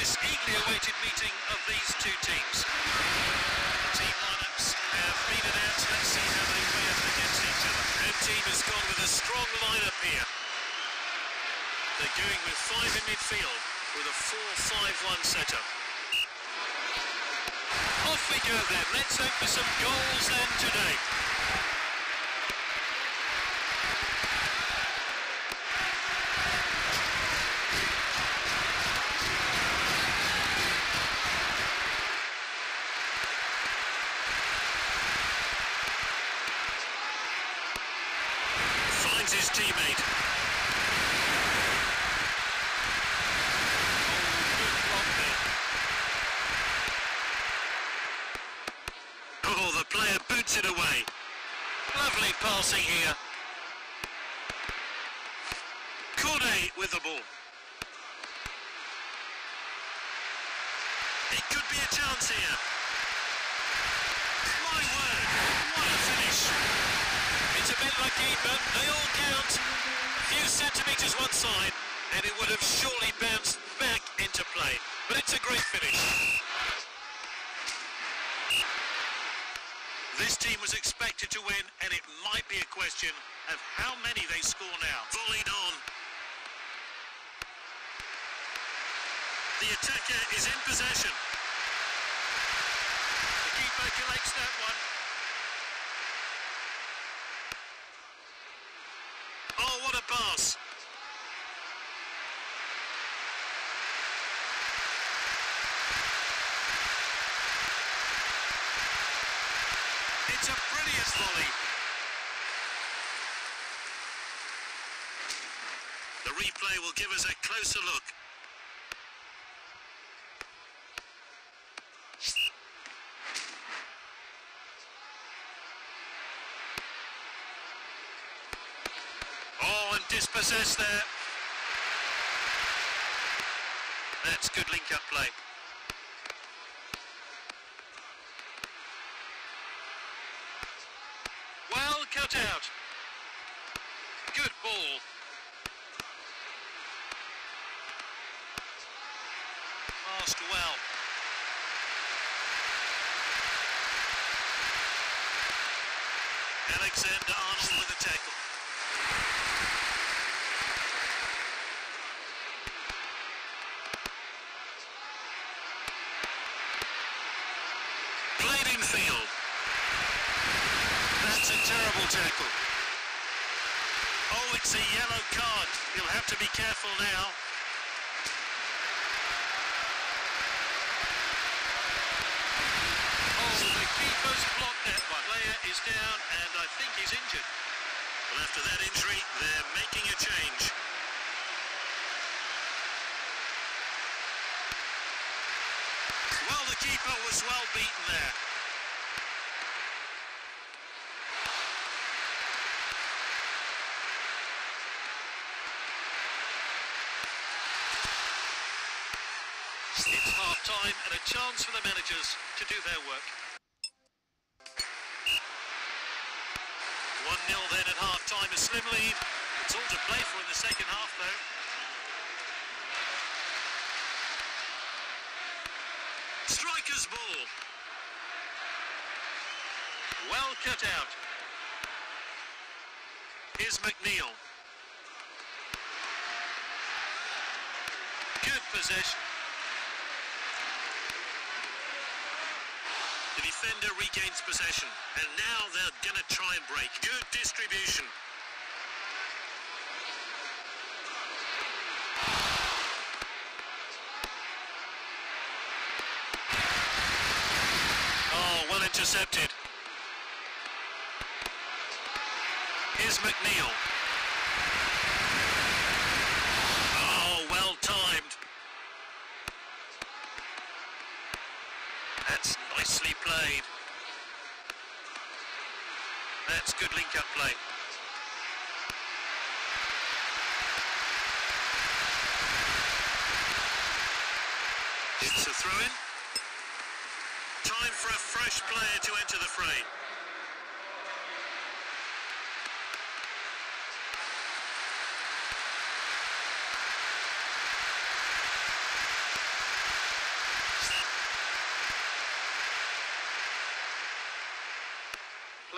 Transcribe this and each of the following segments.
this eagerly awaited meeting of these two teams. The team lineups have been announced. Let's see how they play up against each other. Their team has gone with a strong lineup here. They're going with five in midfield with a 4-5-1 setup. Off we go then. Let's hope for some goals then today. His teammate. Oh, good block there. Oh, the player boots it away. Lovely passing here. Corday with the ball. It could be a chance here. My word, what a finish. It's a bit lucky, but they all count. A few centimetres one side, and it would have surely bounced back into play. But it's a great finish. This team was expected to win, and it might be a question of how many they score now. Volleyed on. The attacker is in possession. The keeper collects that one. What a pass. It's a brilliant volley. The replay will give us a closer look. Dispossessed there. That's good link-up play. Well cut out. Good ball. Passed well. Alexander Arnold with a tackle. Field. That's a terrible tackle. Oh, it's a yellow card. He'll have to be careful now. Oh, the keeper's blocked that one. Player is down, and I think he's injured. Well, after that injury, they're making a change. Well, the keeper was well beaten there. It's half-time and a chance for the managers to do their work. 1-0 then at half-time, a slim lead. It's all to play for in the second half, though. Striker's ball. Well cut out. Here's McNeil. Good possession. The defender regains possession, and now they're going to try and break. Good distribution. Oh, well intercepted. Here's McNeil. Oh, well timed. That's nicely played. That's good link-up play. It's a throw-in. Time for a fresh player to enter the fray.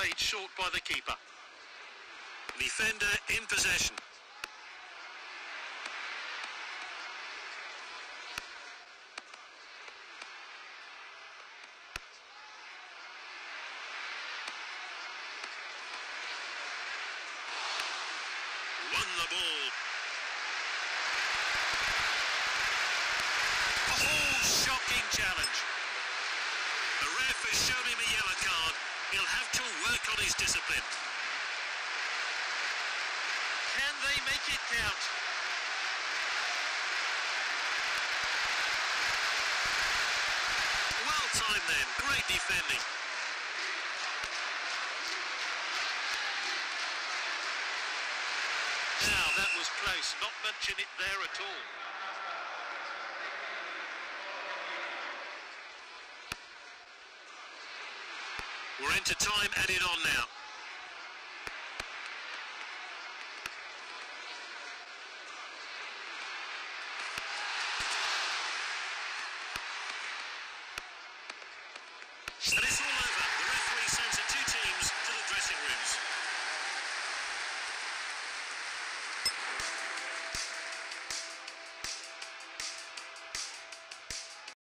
played short by the keeper. Defender in possession. Won the ball. Oh, shocking challenge. The ref has shown him a yellow card. He'll have to work on his discipline. Can they make it count? Well timed then, great defending. Now that was close, not much in it there at all. We're into time added on now.